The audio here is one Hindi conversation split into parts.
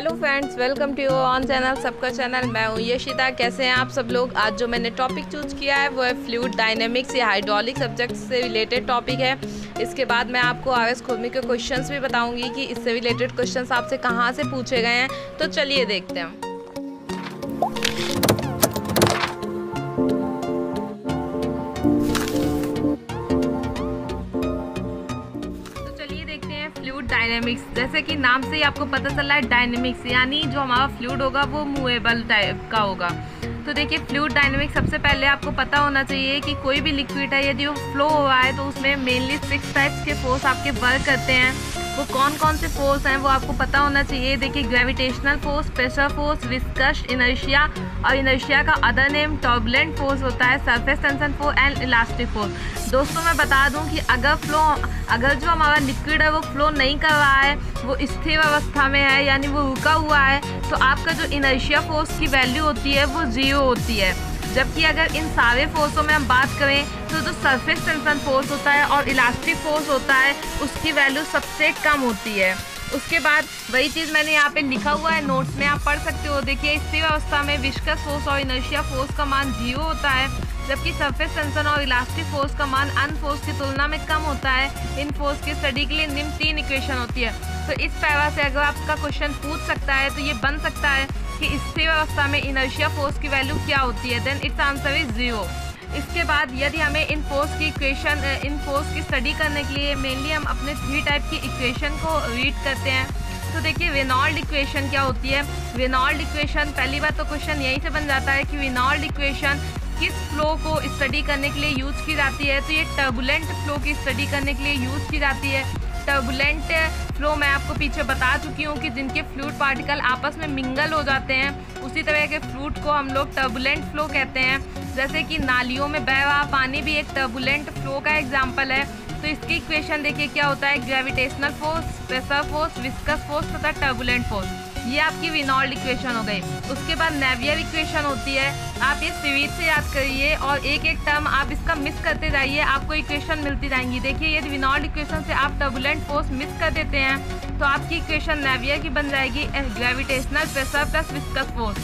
Hello friends, welcome to your own channel सबका चैनल। मैं हूँ यशिता। कैसे हैं आप सब लोग। आज जो मैंने टॉपिक चूज किया है वो है फ्लूइड डायनेमिक्स या हाइड्रोलिक सब्जेक्ट से रिलेटेड टॉपिक है। इसके बाद मैं आपको आर एस खड्मि के क्वेश्चंस भी बताऊंगी कि इससे रिलेटेड क्वेश्चंस आपसे कहाँ से पूछे गए हैं। तो चलिए देखते हैं। फ्लूइड डायनेमिक्स, जैसे कि नाम से ही आपको पता चला है डायनेमिक्स, यानी जो हमारा फ्लूइड होगा वो मूवेबल टाइप का होगा। तो देखिए फ्लूइड डायनेमिक्स, सबसे पहले आपको पता होना चाहिए कि कोई भी लिक्विड है यदि वो फ्लो हो रहा है तो उसमें मेनली 6 टाइप्स के फोर्स आपके वर्क करते हैं। वो कौन कौन से फोर्स हैं वो आपको पता होना चाहिए। देखिए gravitational force, pressure force, viscous inertia, और इनर्शिया का अदर नेम टर्बुलेंट फोर्स होता है, surface tension force and elastic force. दोस्तों मैं बता दूं कि अगर जो हमारा लिक्विड है वो फ्लो नहीं कर रहा है, वो स्थिर अवस्था में है यानी वो रुका हुआ है, तो आपका जो इनर्शिया फोर्स की वैल्यू होती है वो 0 होती है। जबकि अगर इन सारे फोर्सों में हम बात करें तो जो सरफेस टेंशन फोर्स होता है और इलास्टिक फोर्स होता है उसकी वैल्यू सबसे कम होती है। उसके बाद वही चीज़ मैंने यहाँ पे लिखा हुआ है, नोट्स में आप पढ़ सकते हो। देखिए स्थिर अवस्था में विस्कस फोर्स और इनर्शिया फोर्स का मान 0 होता है, जबकि सरफेस टेंशन और इलास्टिक फोर्स का मान अन्य फोर्स की तुलना में कम होता है। इन फोर्स के स्टडी के लिए निम्न 3 इक्वेशन होती है। तो इस पैरा से अगर आपका क्वेश्चन पूछ सकता है तो ये बन सकता है कि स्थिर अवस्था में इनर्शिया फोर्स की वैल्यू क्या होती है, देन इट्स आंसर इज 0। इसके बाद यदि हमें इन फोर्स की स्टडी करने के लिए मेनली हम अपने 3 टाइप की इक्वेशन को रीड करते हैं। तो देखिए रेनॉल्ड इक्वेशन क्या होती है। रेनॉल्ड इक्वेशन, पहली बार तो क्वेश्चन यहीं से बन जाता है कि रेनॉल्ड इक्वेशन किस फ्लो को स्टडी करने के लिए यूज़ की जाती है। तो ये टर्बुलेंट फ्लो की स्टडी करने के लिए यूज़ की जाती है। टर्बुलेंट फ्लो मैं आपको पीछे बता चुकी हूँ कि जिनके फ्लूइड पार्टिकल आपस में मिंगल हो जाते हैं, उसी तरह के फ्लूइड को हम लोग टर्बुलेंट फ्लो कहते हैं। जैसे कि नालियों में बह रहा पानी भी एक टर्बुलेंट फ्लो का एग्जाम्पल है। तो इसकी इक्वेशन देखिए क्या होता है, gravitational force, pressure force, viscous force तथा टर्बुलेंट फोर्स। ये आपकी रेनॉल्ड इक्वेशन हो गई। उसके बाद नवियर इक्वेशन होती है। आप ये सीरीज से याद करिए और एक एक टर्म आप इसका मिस करते जाइए, आपको इक्वेशन मिलती जाएंगी। देखिए यदि रेनॉल्ड इक्वेशन से आप टर्बुलेंट फोर्स मिस कर देते हैं तो आपकी इक्वेशन नवियर की बन जाएगी, gravitational pressure plus viscous force.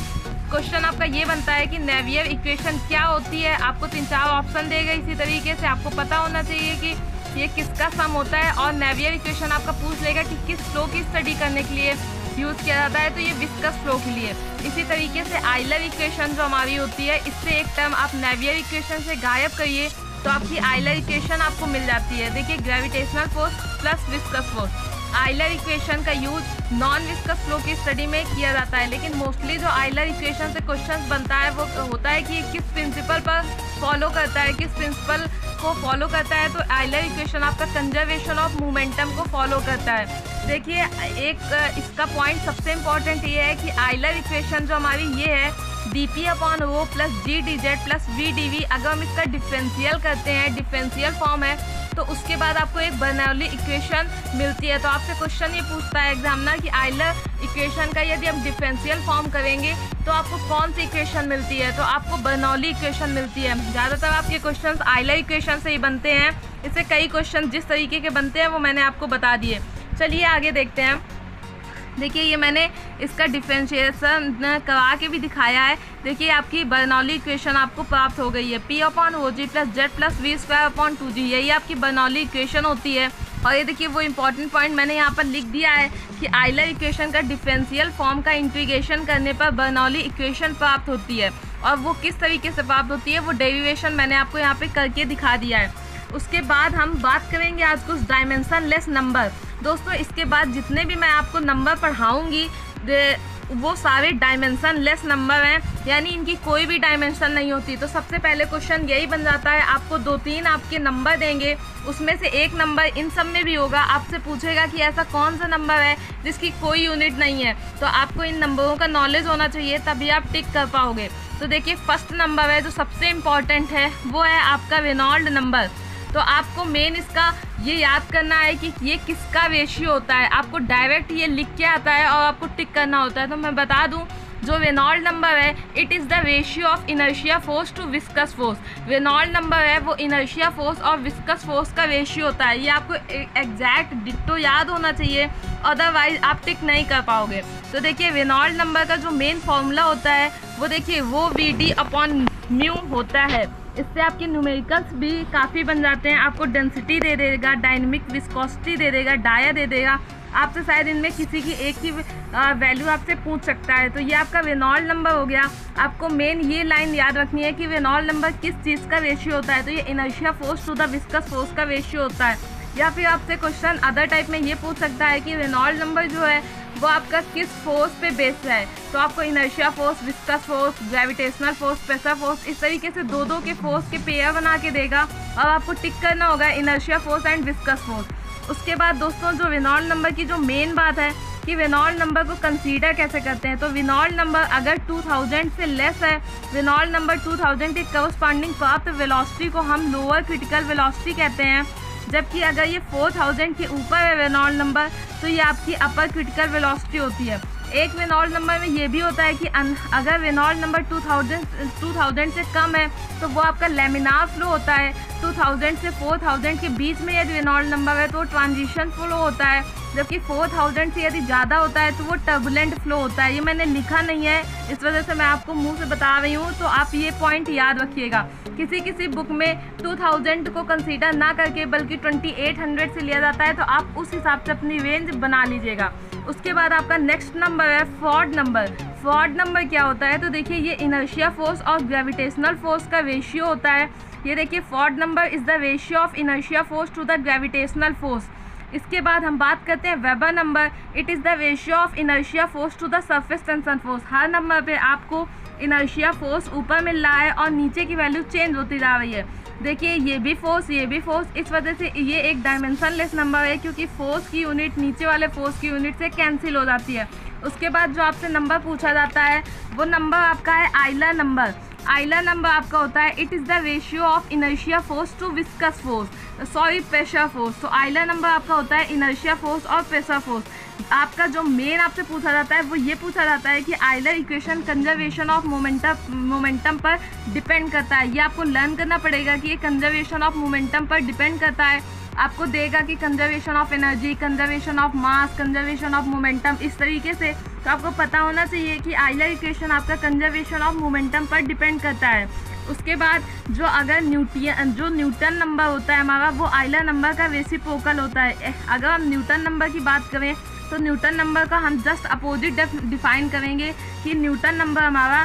Question आपका ये बनता है कि नवियर इक्वेशन क्या होती है, आपको 3-4 ऑप्शन देगा। इसी तरीके से आपको पता होना चाहिए कि ये किसका सम होता है, और नवियर इक्वेशन आपका पूछ लेगा कि किस फ्लो की स्टडी करने के लिए यूज़ किया जाता है, तो ये विस्कस फ्लो के लिए। इसी तरीके से ऑयलर इक्वेशन जो हमारी होती है, इससे एक टर्म आप नैवियर इक्वेशन से गायब करिए तो आपकी ऑयलर इक्वेशन आपको मिल जाती है। देखिए gravitational force plus viscous force. Euler equation का यूज नॉन विस्कस फ्लो की स्टडी में किया जाता है, लेकिन मोस्टली जो ऑयलर इक्वेशन से क्वेश्चन बनता है वो होता है कि किस प्रिंसिपल पर फॉलो करता है, किस प्रिंसिपल को फॉलो करता है। तो ऑयलर इक्वेशन आपका कंजर्वेशन ऑफ मोमेंटम को फॉलो करता है। देखिए एक इसका पॉइंट सबसे इम्पॉर्टेंट ये है कि ऑयलर इक्वेशन जो हमारी ये है dP/ρ + GdZ + VdV। अगर हम इसका डिफरेंशियल करते हैं, डिफरेंशियल फॉर्म है, तो उसके बाद आपको एक बर्नौली इक्वेशन मिलती है। तो आपसे क्वेश्चन ये पूछता है एग्जामिनर कि ऑयलर इक्वेशन का यदि हम डिफरेंशियल फॉर्म करेंगे तो आपको कौन सी इक्वेशन मिलती है, तो आपको बर्नौली इक्वेशन मिलती है। ज़्यादातर आपके क्वेश्चन ऑयलर इक्वेशन से ही बनते हैं। इससे कई क्वेश्चन जिस तरीके के बनते हैं वो मैंने आपको बता दिए। चलिए आगे देखते हैं। देखिए ये मैंने इसका डिफरेंशिएशन करवा के भी दिखाया है। देखिए आपकी बर्नौली इक्वेशन आपको प्राप्त हो गई है, P/ρg + Z + V2/2g। यही आपकी बर्नौली इक्वेशन होती है। और ये देखिए वो इम्पॉर्टेंट पॉइंट मैंने यहाँ पर लिख दिया है कि ऑयलर इक्वेशन का डिफरेंशियल फॉर्म का इंटीग्रेशन करने पर बर्नौली इक्वेशन प्राप्त होती है, और वो किस तरीके से प्राप्त होती है वो डेरिवेशन मैंने आपको यहाँ पर करके दिखा दिया है। उसके बाद हम बात करेंगे आज कुछ डायमेंशनलेस नंबर। दोस्तों इसके बाद जितने भी मैं आपको नंबर पढ़ाऊंगी वो सारे डायमेंशनलेस नंबर हैं, यानी इनकी कोई भी डायमेंशन नहीं होती। तो सबसे पहले क्वेश्चन यही बन जाता है, आपको 2-3 आपके नंबर देंगे, उसमें से एक नंबर इन सब में भी होगा। आपसे पूछेगा कि ऐसा कौन सा नंबर है जिसकी कोई यूनिट नहीं है, तो आपको इन नंबरों का नॉलेज होना चाहिए तभी आप टिक कर पाओगे। तो देखिए फर्स्ट नंबर है जो सबसे इम्पॉर्टेंट है वो है आपका रेनॉल्ड नंबर। तो आपको मेन इसका ये याद करना है कि ये किसका रेशियो होता है। आपको डायरेक्ट ये लिख के आता है और आपको टिक करना होता है। तो मैं बता दूं जो रेनॉल्ड नंबर है it is the ratio of inertia force to viscous force. Reynold number है वो इनर्शिया फोर्स और विस्कस फोर्स का रेशियो होता है। ये आपको एग्जैक्ट डिट्टो याद होना चाहिए, अदरवाइज आप टिक नहीं कर पाओगे। तो देखिए रेनॉल्ड नंबर का जो मेन फॉर्मूला होता है वो देखिए वो VD/μ होता है। इससे आपके न्यूमेरिकल्स भी काफ़ी बन जाते हैं, आपको डेंसिटी दे देगा, डायनेमिक विस्कोसिटी दे देगा, डाया दे देगा। आपसे शायद इनमें किसी की एक ही वैल्यू आपसे पूछ सकता है। तो ये आपका रेनॉल्ड नंबर हो गया। आपको मेन ये लाइन याद रखनी है कि रेनॉल्ड नंबर किस चीज़ का रेशियो होता है, तो ये inertia force to the viscous force का रेशियो होता है। या फिर आपसे क्वेश्चन अदर टाइप में ये पूछ सकता है कि रेनॉल्ड नंबर जो है वो आपका किस फोर्स पे बेस्ड है, तो आपको inertia force, viscous force, gravitational force, pressure force, इस तरीके से दो दो के फोर्स के पेयर बना के देगा और आपको टिक करना होगा inertia force and viscous force. उसके बाद दोस्तों जो रेनॉल्ड नंबर की जो मेन बात है कि रेनॉल्ड नंबर को कंसीडर कैसे करते हैं, तो रेनॉल्ड नंबर अगर 2000 से लेस है, रेनॉल्ड नंबर 2000 के कोरस्पॉन्डिंग प्राप्त वेलोसिटी को हम लोअर क्रिटिकल वेलोसिटी कहते हैं। जबकि अगर ये 4000 के ऊपर है रेनॉल्ड नंबर तो ये आपकी अपर क्रिटिकल वेलोसिटी होती है। एक रेनॉल्ड नंबर में ये भी होता है कि अगर रेनॉल्ड नंबर 2000 से कम है तो वो आपका लेमिनार फ्लो होता है। 2000 से 4000 के बीच में यदि रेनॉल्ड नंबर है तो वो ट्रांजिशन फ्लो होता है। जबकि 4000 से यदि ज़्यादा होता है तो वो टर्बुलेंट फ्लो होता है। ये मैंने लिखा नहीं है, इस वजह से मैं आपको मुंह से बता रही हूँ, तो आप ये पॉइंट याद रखिएगा। किसी किसी बुक में 2000 को कंसीडर ना करके बल्कि 2800 से लिया जाता है, तो आप उस हिसाब से अपनी रेंज बना लीजिएगा। उसके बाद आपका नेक्स्ट नंबर है फॉर्ड नंबर। फॉर्ड नंबर क्या होता है, तो देखिए ये इनर्शिया फोर्स और ग्रेविटेशनल फोर्स का रेशियो होता है। ये देखिए Froude number is the ratio of inertia force to the gravitational force. इसके बाद हम बात करते हैं Weber number. It is the ratio of inertia force to the surface tension force. हर नंबर पे आपको इनर्शिया फोर्स ऊपर मिल रहा है और नीचे की वैल्यू चेंज होती जा रही है। देखिए ये भी फोर्स, ये भी फोर्स, इस वजह से ये एक डायमेंशनलेस नंबर है क्योंकि फोर्स की यूनिट नीचे वाले फोर्स की यूनिट से कैंसिल हो जाती है। उसके बाद जो आपसे नंबर पूछा जाता है वो नंबर आपका है ऑयलर नंबर। ऑयलर नंबर आपका होता है it is the ratio of inertia force to viscous force, sorry pressure force. तो ऑयलर नंबर आपका होता है इनर्शिया फोर्स और प्रेशर फोर्स। आपका जो मेन आपसे पूछा जाता है वो ये पूछा जाता है कि Euler equation conservation of momentum पर डिपेंड करता है। ये आपको लर्न करना पड़ेगा कि ये कंजर्वेशन ऑफ मोमेंटम पर डिपेंड करता है। आपको देगा कि conservation of energy, conservation of mass, conservation of momentum, इस तरीके से। तो आपको पता होना चाहिए कि ऑयलर इक्वेशन आपका कंजर्वेशन ऑफ मोमेंटम पर डिपेंड करता है। उसके बाद जो अगर न्यूटन नंबर होता है हमारा, वो ऑयलर नंबर का रेसिप्रोकल होता है। अगर हम न्यूटन नंबर की बात करें तो न्यूटन नंबर का हम जस्ट अपोजिट डिफाइन करेंगे कि न्यूटन नंबर हमारा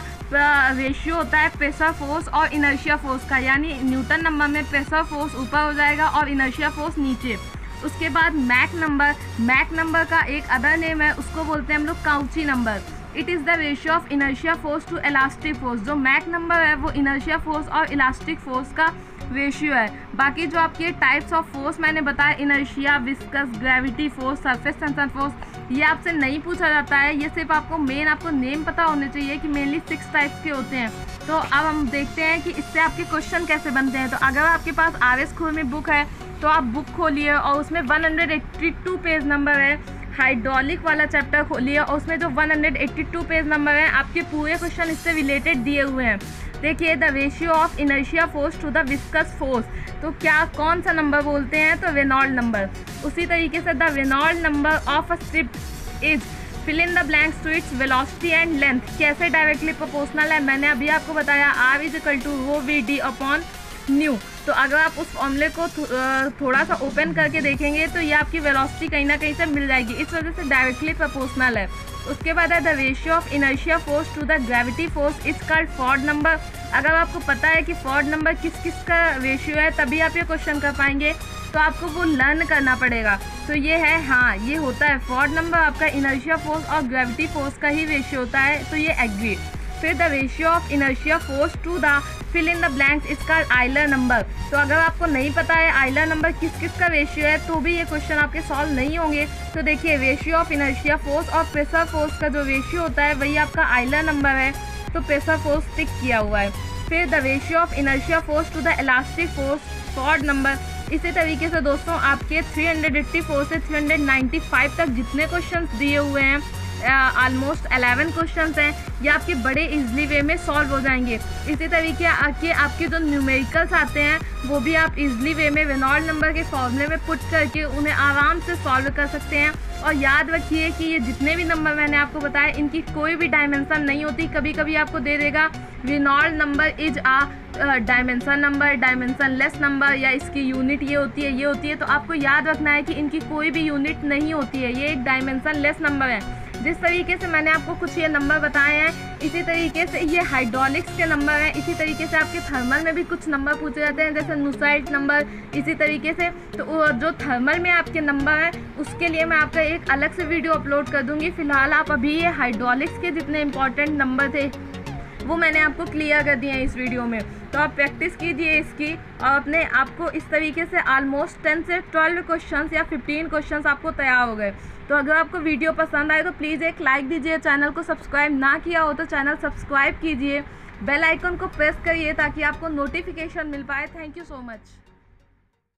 रेशियो होता है प्रेशर फोर्स और इनर्शिया फोर्स का, यानी न्यूटन नंबर में प्रेशर फोर्स ऊपर हो जाएगा और इनर्शिया फोर्स नीचे। उसके बाद मैक नंबर। मैक नंबर का एक अदर नेम है, उसको बोलते हैं हम लोग Cauchy number. It is the ratio of inertia force to elastic force. जो मैक नंबर है वो इनर्शिया फोर्स और इलास्टिक फोर्स का रेशियो है। बाकी जो आपके टाइप्स ऑफ फोर्स मैंने बताया, inertia, viscous, gravity force, surface tension force, ये आपसे नहीं पूछा जाता है। ये सिर्फ आपको मेन आपको नेम पता होने चाहिए कि मेनली 6 टाइप्स के होते हैं। तो अब हम देखते हैं कि इससे आपके क्वेश्चन कैसे बनते हैं। तो अगर आपके पास RS खड्मि बुक है तो आप बुक खोलिए और उसमें 182 पेज नंबर है, हाइड्रोलिक वाला चैप्टर खोलिए और उसमें जो 182 पेज नंबर है आपके पूरे क्वेश्चन इससे रिलेटेड दिए हुए हैं। देखिए the ratio of inertia force to the viscous force, तो क्या कौन सा नंबर बोलते हैं, तो रेनॉल्ड नंबर। उसी तरीके से the Reynold number of a strip is fill in the blanks to its velocity and length, कैसे डायरेक्टली प्रोपोर्शनल है, मैंने अभी आपको बताया R=ρVD/μ। तो अगर आप उस फॉर्मूले को थोड़ा सा ओपन करके देखेंगे तो ये आपकी वेलोसिटी कहीं ना कहीं से मिल जाएगी, इस वजह से डायरेक्टली प्रोपोर्शनल है। उसके बाद है the ratio of inertia force to the gravity force is called Froude number. अगर आपको पता है कि फॉर्ड नंबर किस किस का रेशियो है तभी आप ये क्वेश्चन कर पाएंगे, तो आपको वो लर्न करना पड़ेगा। तो ये है, हाँ ये होता है फॉर्ड नंबर आपका इनर्शिया फोर्स और ग्रेविटी फोर्स का ही रेशियो होता है, तो ये एग्री। फिर the ratio of inertia force to the fill in the blanks is called Euler number. तो अगर आपको नहीं पता है ऑयलर नंबर किस किस का रेशियो है तो भी ये क्वेश्चन आपके सॉल्व नहीं होंगे। तो देखिए रेशियो ऑफ इनर्शिया फोर्स और प्रेशर फोर्स का जो रेशियो होता है वही आपका ऑयलर नंबर है, तो प्रेशर फोर्स टिक किया हुआ है। फिर the ratio of inertia force to the elastic force Froude number. इसी तरीके से दोस्तों आपके 384 से 395 तक जितने क्वेश्चन दिए हुए हैं आलमोस्ट 11 क्वेश्चंस हैं, ये आपके बड़े इजीली वे में सॉल्व हो जाएंगे। इसी तरीके के आपके जो न्यूमेरिकल्स आते हैं वो भी आप इजीली वे में रेनॉल्ड नंबर के फॉर्मूले में पुट करके उन्हें आराम से सॉल्व कर सकते हैं। और याद रखिए कि ये जितने भी नंबर मैंने आपको बताए इनकी कोई भी डायमेंशन नहीं होती, कभी कभी आपको दे देगा Reynold number is a dimension number, dimensionless number, या इसकी यूनिट ये होती है, ये होती है। तो आपको याद रखना है कि इनकी कोई भी यूनिट नहीं होती है, ये एक डायमेंशन लेस नंबर है। जिस तरीके से मैंने आपको कुछ ये नंबर बताए हैं, इसी तरीके से ये हाइड्रोलिक्स के नंबर हैं, इसी तरीके से आपके थर्मल में भी कुछ नंबर पूछे जाते हैं जैसे नुसाइड नंबर, इसी तरीके से। तो जो थर्मल में आपके नंबर हैं उसके लिए मैं आपका एक अलग से वीडियो अपलोड कर दूँगी। फ़िलहाल आप अभी ये हाइड्रोलिक्स के जितने इंपॉर्टेंट नंबर थे वो मैंने आपको क्लियर कर दिए हैं इस वीडियो में। तो आप प्रैक्टिस कीजिए इसकी, और अपने आपको इस तरीके से आलमोस्ट 10 से 12 क्वेश्चंस या 15 क्वेश्चंस आपको तैयार हो गए। तो अगर आपको वीडियो पसंद आए तो प्लीज़ एक लाइक दीजिए, चैनल को सब्सक्राइब ना किया हो तो चैनल सब्सक्राइब कीजिए, बेल आइकन को प्रेस करिए ताकि आपको नोटिफिकेशन मिल पाए। Thank you so much.